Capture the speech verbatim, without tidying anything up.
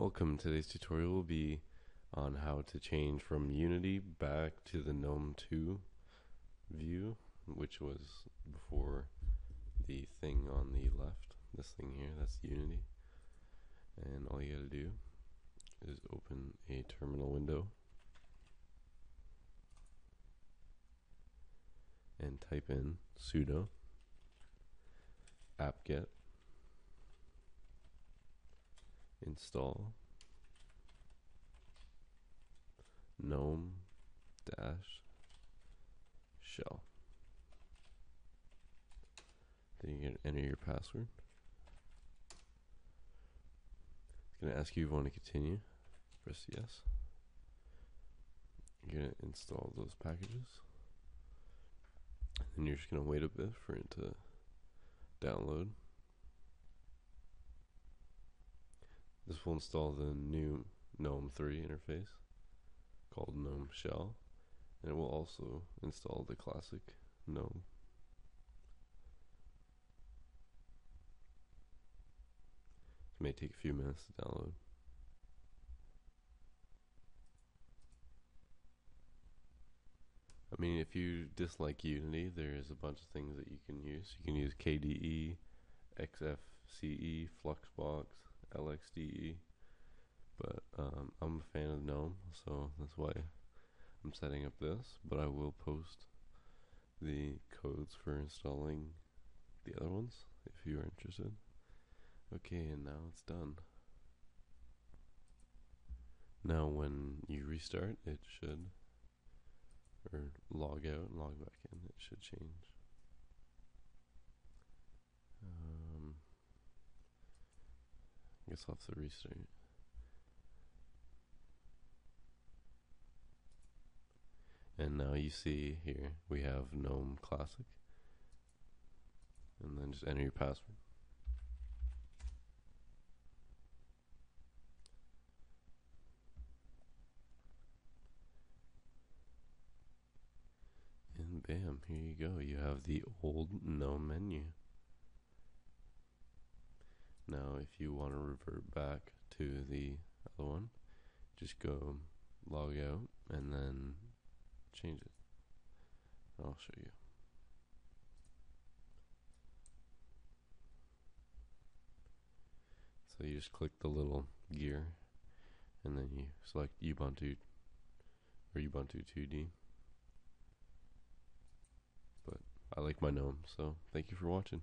Welcome. Today's tutorial will be on how to change from Unity back to the GNOME two view, which was before the thing on the left. This thing here, that's Unity. And all you gotta do is open a terminal window and type in sudo apt-get install GNOME dash shell. Then you can enter your password. It's going to ask you if you want to continue. Press yes. You're going to install those packages. And you're just going to wait a bit for it to download. This will install the new GNOME three interface called GNOME Shell, and it will also install the classic GNOME. It may take a few minutes to download. I mean, if you dislike Unity, there's a bunch of things that you can use. You can use K D E, X F C E, Fluxbox, L X D E, but um, I'm a fan of GNOME, so that's why I'm setting up this, but I will post the codes for installing the other ones if you are interested. Okay, and now it's done. Now when you restart, it should, or log out and log back in, it should change. I guess I'll have to restart. And now you see here we have GNOME Classic. And then just enter your password. And bam, here you go. You have the old GNOME menu. Now if you want to revert back to the other one, just go log out and then change it. I'll show you. So you just click the little gear and then you select Ubuntu or Ubuntu two D. But I like my GNOME, so thank you for watching.